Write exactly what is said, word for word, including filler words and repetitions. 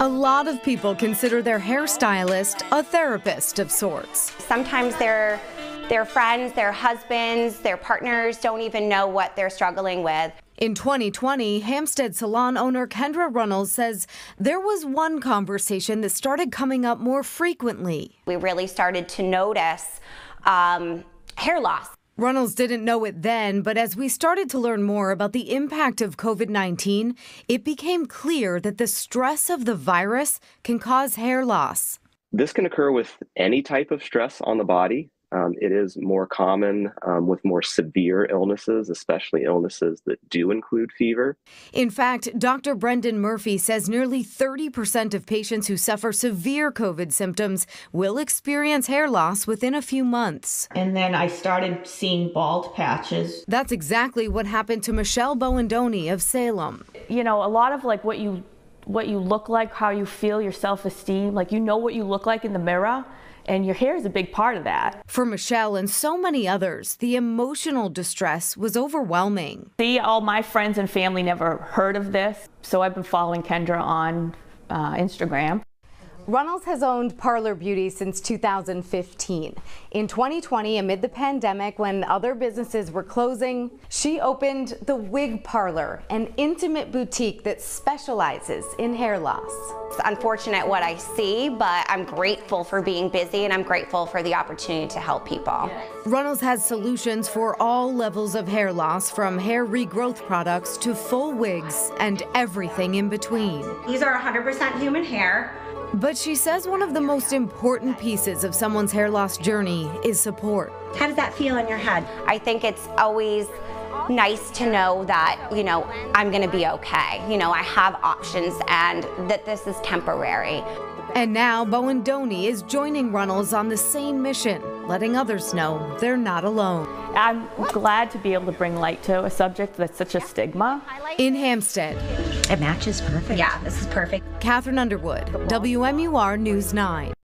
A lot of people consider their hairstylist a therapist of sorts. Sometimes they're Their friends, their husbands, their partners don't even know what they're struggling with. In twenty twenty, Hampstead salon owner Kendra Runnels says there was one conversation that started coming up more frequently. We really started to notice um, hair loss. Runnels didn't know it then, but as we started to learn more about the impact of COVID nineteen, it became clear that the stress of the virus can cause hair loss. This can occur with any type of stress on the body. Um, it is more common um, with more severe illnesses, especially illnesses that do include fever. In fact, Doctor Brendan Murphy says nearly thirty percent of patients who suffer severe COVID symptoms will experience hair loss within a few months. And then I started seeing bald patches. That's exactly what happened to Michelle Bowen-Doni of Salem. You know, a lot of like what you what you look like, how you feel, your self-esteem, like you know what you look like in the mirror, and your hair is a big part of that. For Michelle and so many others, the emotional distress was overwhelming. See, all my friends and family never heard of this, so I've been following Kendra on uh, Instagram. Runnels has owned Parlor Beauty since two thousand fifteen. In twenty twenty, amid the pandemic when other businesses were closing, she opened the Wig Parlor, an intimate boutique that specializes in hair loss. It's unfortunate what I see, but I'm grateful for being busy and I'm grateful for the opportunity to help people. Runnels has solutions for all levels of hair loss, from hair regrowth products to full wigs and everything in between. These are one hundred percent human hair. But she says one of the most important pieces of someone's hair loss journey is support. How does that feel in your head? I think it's always nice to know that, you know, I'm going to be okay. You know, I have options and that this is temporary. And now Bowen-Doni is joining Runnels on the same mission, letting others know they're not alone. I'm glad to be able to bring light to a subject that's such a stigma. In Hampstead. It matches perfect. Yeah, this is perfect. Catherine Underwood, W M U R News nine.